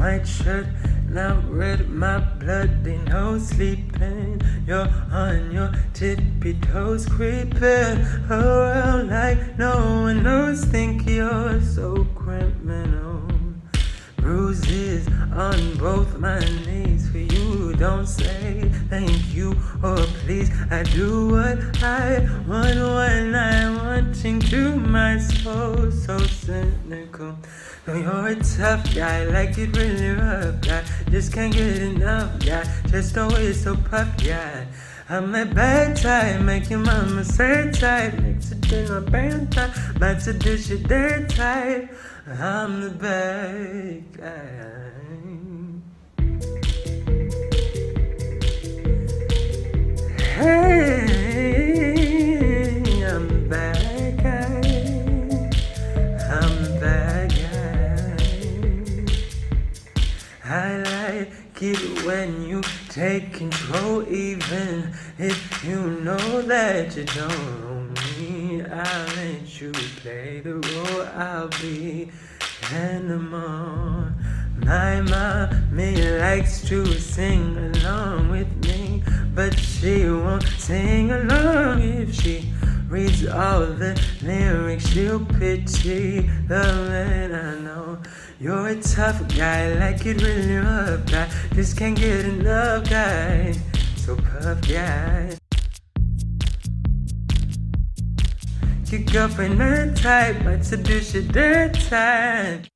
white shirt, now red, my blood, ain't no sleeping. You're on your tippy toes, creeping around like no one knows. Think you're so criminal. Bruises on both my knees for you. Don't say thank you or please. I do what I want when I'm wanting to my soul. So cynical. No, you're a tough guy, like it really rough guy. Just can't get enough guy, just always so puffed guy. I'm a bad type, make your mama sad type, makes it in my band type, about to dish your dirt type. I'm the bad guy. Hey, I'm the bad guy. I'm the bad guy. I like it when you take control, even if you know that you don't. I'll let you play the role, I'll be animal. My mommy likes to sing along with me, but she won't sing along. If she reads all the lyrics, she'll pity the man I know. You're a tough guy, like it really rough guy, just can't get enough guy, so puff guy. Your girlfriend my type, might seduce your dirt type.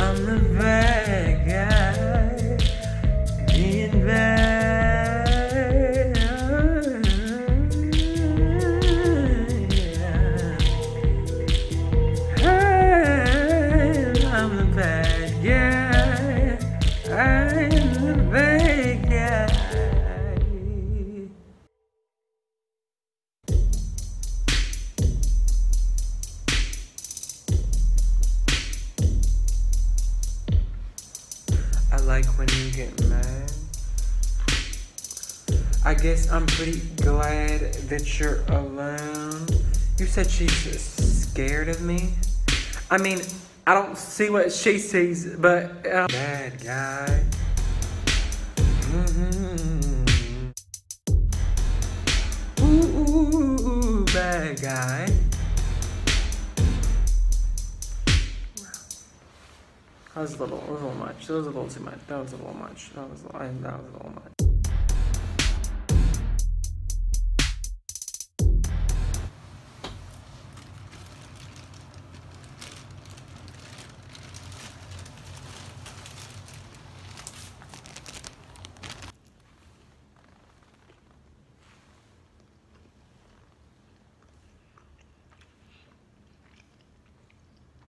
I'm the bad guy, being bad. Hey, I'm the bad guy. I'm the bad. I guess I'm pretty glad that you're alone. You said she's scared of me? I mean, I don't see what she sees, but I'm bad guy. Mm-hmm. Ooh, bad guy. That was a little much. That was a little too much. That was a little much. That was a little much.